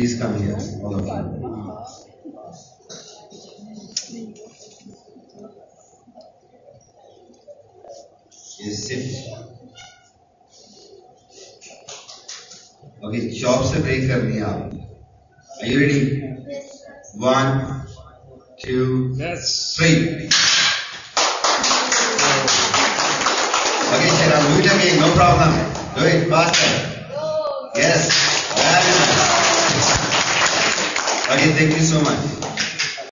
Please come here, all of you. Yes, sit. Okay, shop से break करनी है आप. Are you ready? Yes, sir. 1, 2, yes. 3. Okay, Shayra, do it again, no problem. Do it faster. Yes. Very nice. Okay, thank you so much.